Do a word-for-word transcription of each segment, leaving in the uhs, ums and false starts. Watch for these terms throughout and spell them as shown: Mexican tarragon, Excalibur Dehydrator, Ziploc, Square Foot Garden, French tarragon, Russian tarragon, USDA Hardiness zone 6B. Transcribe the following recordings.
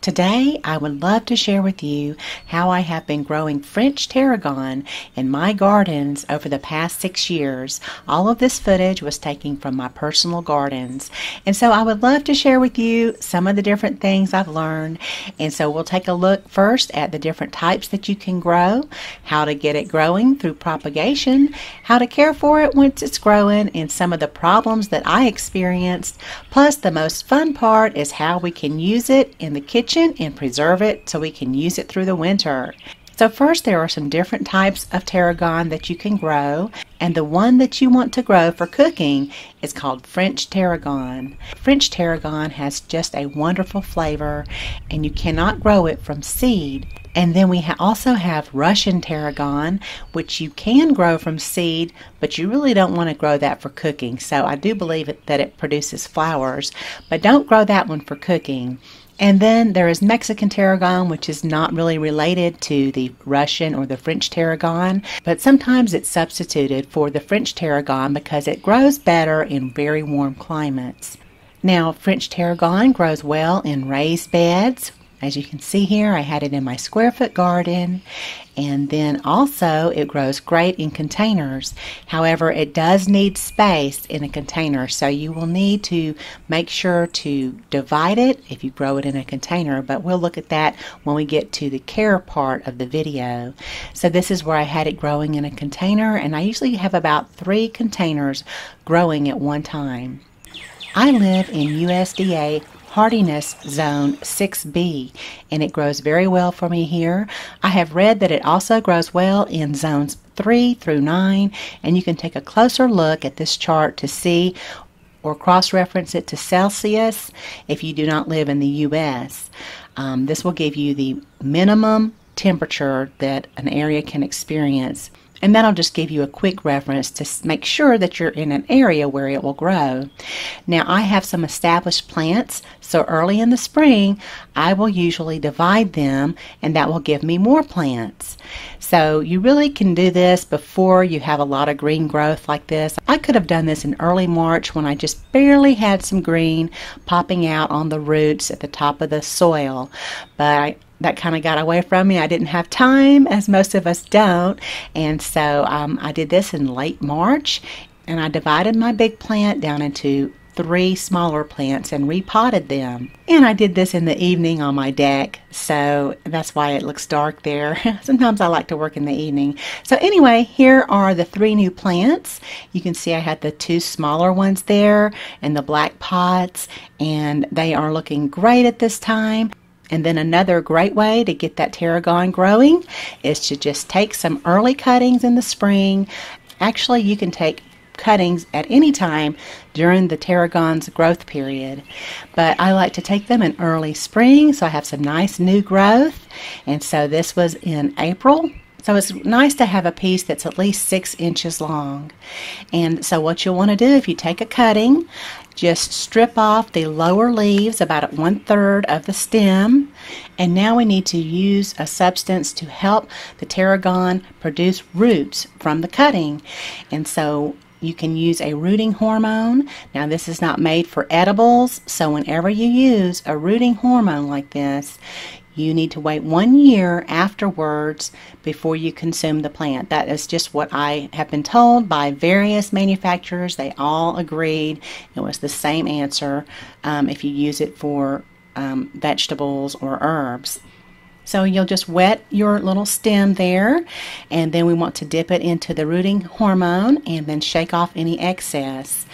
Today, I would love to share with you how I have been growing French tarragon in my gardens over the past six years. All of this footage was taken from my personal gardens. And so I would love to share with you some of the different things I've learned. And so we'll take a look first at the different types that you can grow, how to get it growing through propagation, how to care for it once it's growing, and some of the problems that I experienced. Plus, the most fun part is how we can use it in the kitchen and preserve it so we can use it through the winter. So first, there are some different types of tarragon that you can grow, and the one that you want to grow for cooking is called French tarragon. French tarragon has just a wonderful flavor, and you cannot grow it from seed. And then we ha also have Russian tarragon, which you can grow from seed, but you really don't want to grow that for cooking. So I do believe it, that it produces flowers, but don't grow that one for cooking. And then there is Mexican tarragon, which is not really related to the Russian or the French tarragon, but sometimes it's substituted for the French tarragon because it grows better in very warm climates. Now, French tarragon grows well in raised beds. As you can see here, I had it in my square foot garden, and then also it grows great in containers. However, it does need space in a container, so you will need to make sure to divide it if you grow it in a container, but we'll look at that when we get to the care part of the video. So this is where I had it growing in a container, and I usually have about three containers growing at one time. I live in U S D A Hardiness Zone six B, and it grows very well for me here. I have read that it also grows well in zones three through nine, and you can take a closer look at this chart to see or cross-reference it to Celsius if you do not live in the U S Um, this will give you the minimum temperature that an area can experience, and that'll just give you a quick reference to make sure that you're in an area where it will grow. Now, I have some established plants, so early in the spring I will usually divide them, and that will give me more plants. So you really can do this before you have a lot of green growth like this. I could have done this in early March when I just barely had some green popping out on the roots at the top of the soil, but I that kind of got away from me. I didn't have time, as most of us don't, and so um, I did this in late March, and I divided my big plant down into three smaller plants and repotted them. And I did this in the evening on my deck, so that's why it looks dark there. Sometimes I like to work in the evening. So anyway, here are the three new plants. You can see I had the two smaller ones there and the black pots, and they are looking great at this time. And then another great way to get that tarragon growing is to just take some early cuttings in the spring. Actually, you can take cuttings at any time during the tarragon's growth period, but I like to take them in early spring so I have some nice new growth. And so this was in April. So it's nice to have a piece that's at least six inches long. And so what you'll want to do, if you take a cutting, just strip off the lower leaves, about one third of the stem, and now we need to use a substance to help the tarragon produce roots from the cutting. And so you can use a rooting hormone. Now, this is not made for edibles, so whenever you use a rooting hormone like this, you need to wait one year afterwards before you consume the plant. That is just what I have been told by various manufacturers. They all agreed it was the same answer um, if you use it for um, vegetables or herbs. So you'll just wet your little stem there, and then we want to dip it into the rooting hormone and then shake off any excess.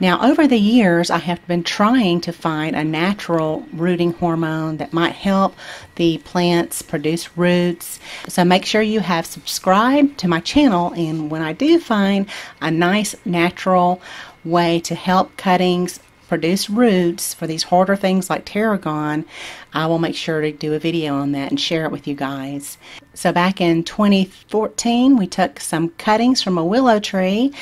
Now, over the years, I have been trying to find a natural rooting hormone that might help the plants produce roots. So make sure you have subscribed to my channel, and when I do find a nice natural way to help cuttings produce roots for these harder things like tarragon, I will make sure to do a video on that and share it with you guys. So back in twenty fourteen, we took some cuttings from a willow tree,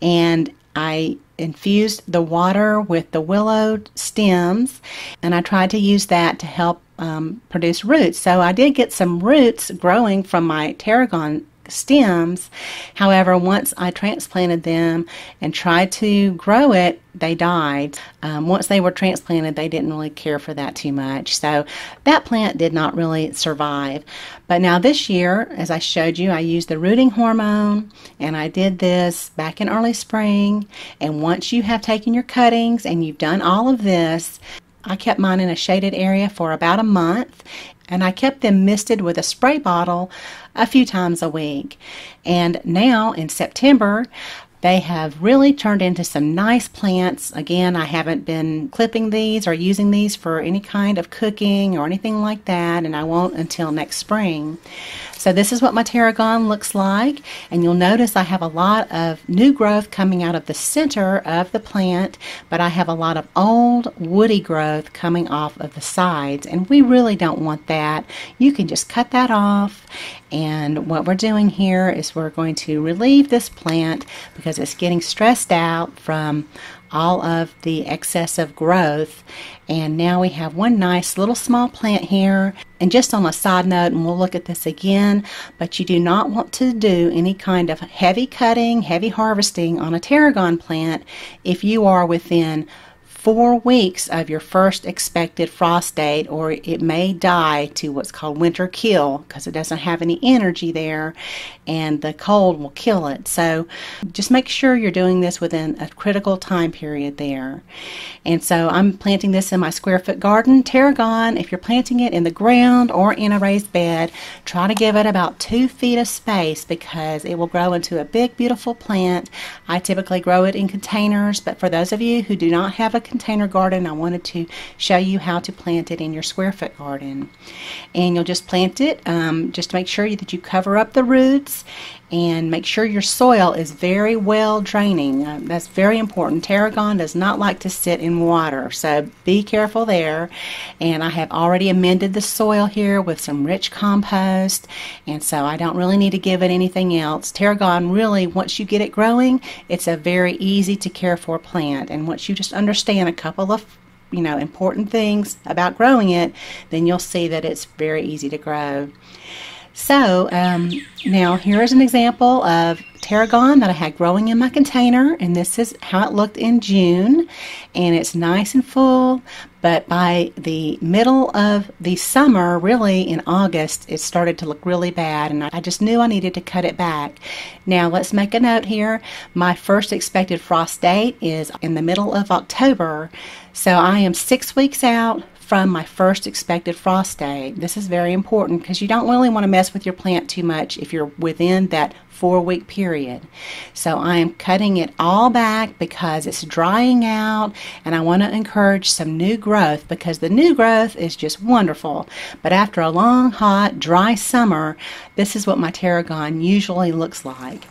and I infused the water with the willow stems, and I tried to use that to help um, produce roots. So I did get some roots growing from my tarragon stems. However, once I transplanted them and tried to grow it, they died. Um, once they were transplanted, they didn't really care for that too much. So that plant did not really survive. But now this year, as I showed you, I used the rooting hormone, and I did this back in early spring. And once you have taken your cuttings and you've done all of this, I kept mine in a shaded area for about a month, and I kept them misted with a spray bottle a few times a week. And now in September, they have really turned into some nice plants. Again, I haven't been clipping these or using these for any kind of cooking or anything like that, and I won't until next spring. So this is what my tarragon looks like, and you'll notice I have a lot of new growth coming out of the center of the plant, but I have a lot of old woody growth coming off of the sides, and we really don't want that. You can just cut that off, and what we're doing here is we're going to relieve this plant because it's getting stressed out from all of the excessive growth. And now we have one nice little small plant here. And just on a side note, and we'll look at this again, but you do not want to do any kind of heavy cutting, heavy harvesting on a tarragon plant if you are within four weeks of your first expected frost date, or it may die to what's called winter kill because it doesn't have any energy there and the cold will kill it. So just make sure you're doing this within a critical time period there. And so I'm planting this in my square foot garden. Tarragon, if you're planting it in the ground or in a raised bed, try to give it about two feet of space because it will grow into a big, beautiful plant. I typically grow it in containers, but for those of you who do not have a container garden, I wanted to show you how to plant it in your square foot garden. And you'll just plant it, um, just make sure that you cover up the roots and make sure your soil is very well draining. Um, that's very important. Tarragon does not like to sit in water, so be careful there. And I have already amended the soil here with some rich compost, and so I don't really need to give it anything else. Tarragon really, once you get it growing, it's a very easy to care for plant, and once you just understand a couple of you know important things about growing it, then you'll see that it's very easy to grow. So um, now here is an example of tarragon that I had growing in my container, and this is how it looked in June, and it's nice and full, but by the middle of the summer, really in August, it started to look really bad, and I just knew I needed to cut it back. Now let's make a note here. My first expected frost date is in the middle of October, so I am six weeks out from my first expected frost date. This is very important because you don't really want to mess with your plant too much if you're within that four week period. So I am cutting it all back because it's drying out, and I want to encourage some new growth because the new growth is just wonderful. But after a long, hot, dry summer, this is what my tarragon usually looks like.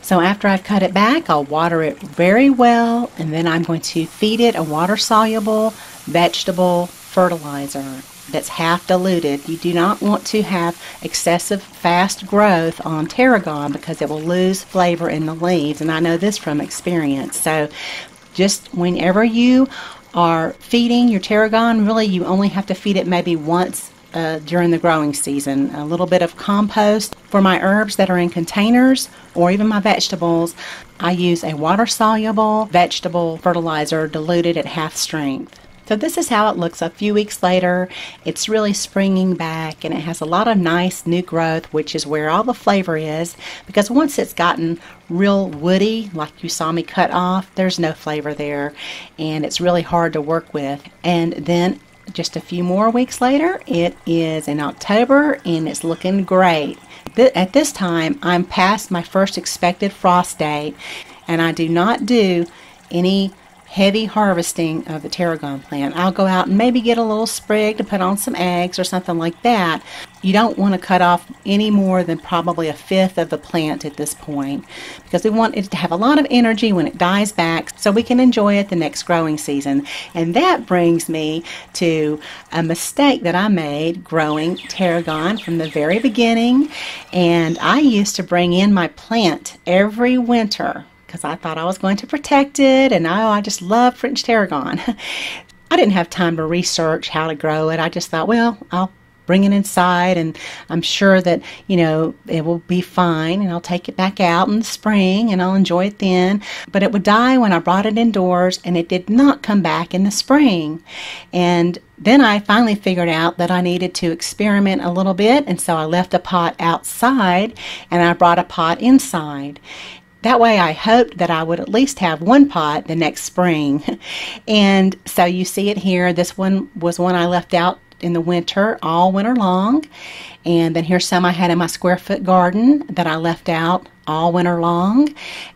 So after I've cut it back, I'll water it very well, and then I'm going to feed it a water-soluble vegetable fertilizer that's half diluted. You do not want to have excessive fast growth on tarragon because it will lose flavor in the leaves, and I know this from experience. So just whenever you are feeding your tarragon, really you only have to feed it maybe once Uh, during the growing season. A little bit of compost for my herbs that are in containers, or even my vegetables, I use a water-soluble vegetable fertilizer diluted at half strength. So this is how it looks a few weeks later. It's really springing back, and it has a lot of nice new growth, which is where all the flavor is, because once it's gotten real woody, like you saw me cut off, there's no flavor there, and it's really hard to work with. And then just a few more weeks later, it is in October, and it's looking great. Th- at this time, I'm past my first expected frost date, and I do not do any heavy harvesting of the tarragon plant. I'll go out and maybe get a little sprig to put on some eggs or something like that. You don't want to cut off any more than probably a fifth of the plant at this point because we want it to have a lot of energy when it dies back so we can enjoy it the next growing season. And that brings me to a mistake that I made growing tarragon from the very beginning. And I used to bring in my plant every winter because I thought I was going to protect it, and oh, I just love French tarragon. I didn't have time to research how to grow it. I just thought, well, I'll bring it inside, and I'm sure that, you know, it will be fine, and I'll take it back out in the spring and I'll enjoy it then. But it would die when I brought it indoors, and it did not come back in the spring. And then I finally figured out that I needed to experiment a little bit, and so I left a pot outside and I brought a pot inside. That way I hoped that I would at least have one pot the next spring. And so you see it here. This one was one I left out in the winter, all winter long. And then here's some I had in my square foot garden that I left out all winter long.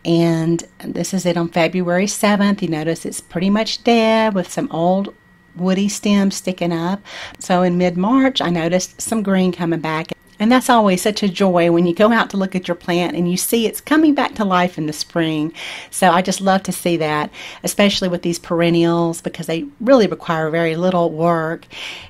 And this is it on February seventh. You notice it's pretty much dead with some old woody stems sticking up. So in mid-March I noticed some green coming back. And that's always such a joy when you go out to look at your plant and you see it's coming back to life in the spring. So I just love to see that, especially with these perennials, because they really require very little work.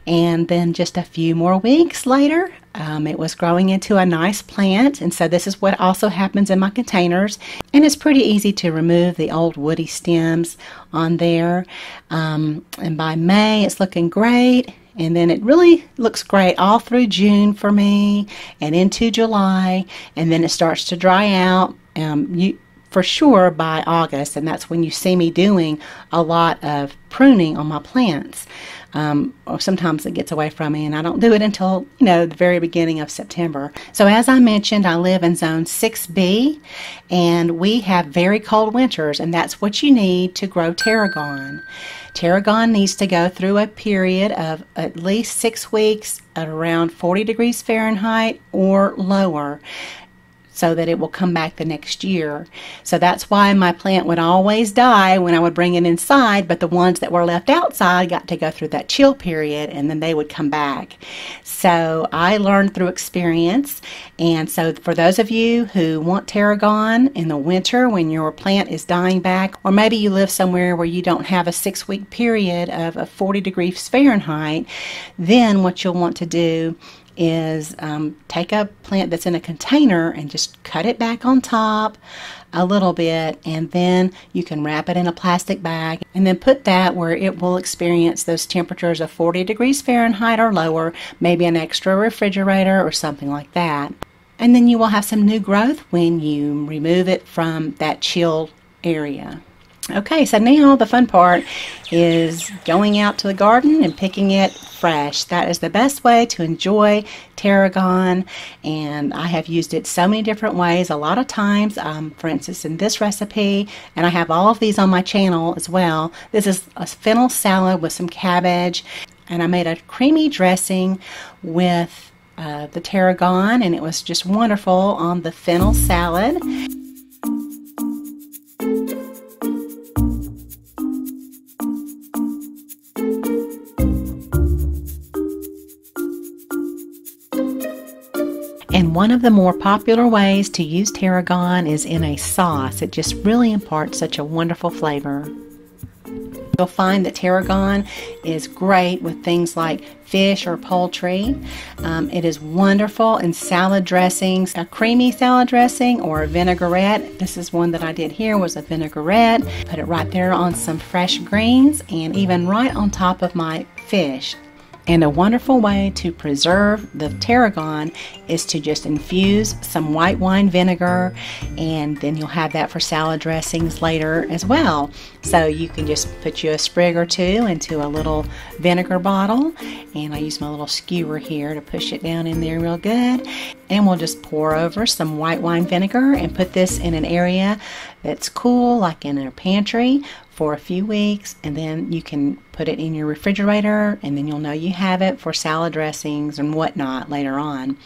And then just a few more weeks later, Um, it was growing into a nice plant. And so this is what also happens in my containers, and it's pretty easy to remove the old woody stems on there. Um, and by May it's looking great, and then it really looks great all through June for me and into July, and then it starts to dry out um, you, for sure by August, and that's when you see me doing a lot of pruning on my plants. Um, or sometimes it gets away from me, and I don't do it until, you know, the very beginning of September. So as I mentioned, I live in zone six B, and we have very cold winters, and that's what you need to grow tarragon. Tarragon needs to go through a period of at least six weeks at around forty degrees Fahrenheit or lower, so that it will come back the next year. So that's why my plant would always die when I would bring it inside, but the ones that were left outside got to go through that chill period, and then they would come back. So I learned through experience. And so for those of you who want tarragon in the winter when your plant is dying back, or maybe you live somewhere where you don't have a six week period of, of forty degrees Fahrenheit, then what you'll want to do is um, take a plant that's in a container and just cut it back on top a little bit, and then you can wrap it in a plastic bag and then put that where it will experience those temperatures of forty degrees Fahrenheit or lower, maybe an extra refrigerator or something like that. And then you will have some new growth when you remove it from that chilled area. Okay, so now the fun part is going out to the garden and picking it fresh. That is the best way to enjoy tarragon, and I have used it so many different ways a lot of times, um, for instance in this recipe, and I have all of these on my channel as well. This is a fennel salad with some cabbage, and I made a creamy dressing with uh, the tarragon, and it was just wonderful on the fennel salad. And one of the more popular ways to use tarragon is in a sauce. It just really imparts such a wonderful flavor. You'll find that tarragon is great with things like fish or poultry. Um, it is wonderful in salad dressings, a creamy salad dressing or a vinaigrette. This is one that I did here, was a vinaigrette. Put it right there on some fresh greens and even right on top of my fish. And a wonderful way to preserve the tarragon is to just infuse some white wine vinegar, and then you'll have that for salad dressings later as well. So you can just put you a sprig or two into a little vinegar bottle, and I use my little skewer here to push it down in there real good. And we'll just pour over some white wine vinegar and put this in an area that's cool, like in a pantry, for a few weeks, and then you can put it in your refrigerator, and then you'll know you have it for salad dressings and whatnot later on.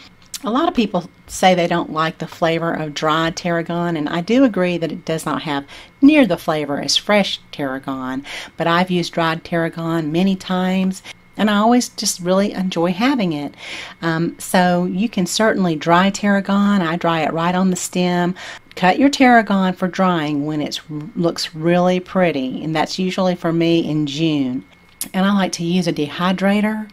A lot of people say they don't like the flavor of dried tarragon, and I do agree that it does not have near the flavor as fresh tarragon, but I've used dried tarragon many times, and I always just really enjoy having it. Um, so you can certainly dry tarragon. I dry it right on the stem. Cut your tarragon for drying when it looks really pretty, and that's usually for me in June. And I like to use a dehydrator.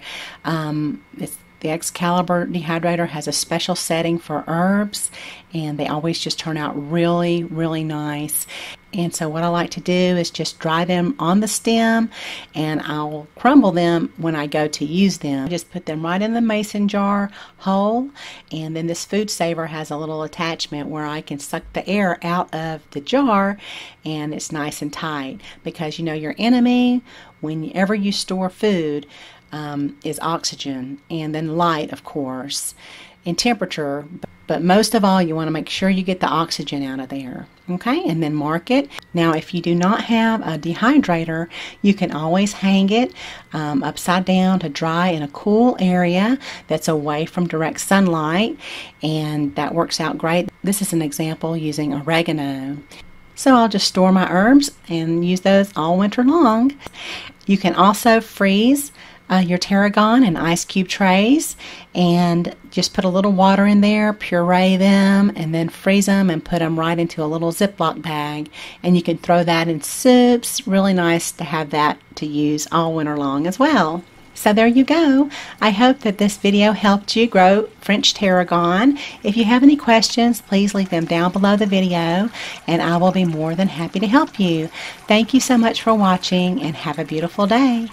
Um, it's The Excalibur Dehydrator has a special setting for herbs, and they always just turn out really, really nice. And so what I like to do is just dry them on the stem, and I'll crumble them when I go to use them. I just put them right in the mason jar whole, and then this food saver has a little attachment where I can suck the air out of the jar, and it's nice and tight, because you know your enemy whenever you store food um, is oxygen, and then light, of course, and temperature. But most of all, you want to make sure you get the oxygen out of there, okay? And then mark it. Now, if you do not have a dehydrator, you can always hang it um, upside down to dry in a cool area that's away from direct sunlight, and that works out great. This is an example using oregano. So I'll just store my herbs and use those all winter long. You can also freeze Uh, your tarragon and ice cube trays, and just put a little water in there, puree them, and then freeze them and put them right into a little Ziploc bag, and you can throw that in soups. Really nice to have that to use all winter long as well. So there you go. I hope that this video helped you grow French tarragon. If you have any questions, please leave them down below the video, and I will be more than happy to help you. Thank you so much for watching, and have a beautiful day.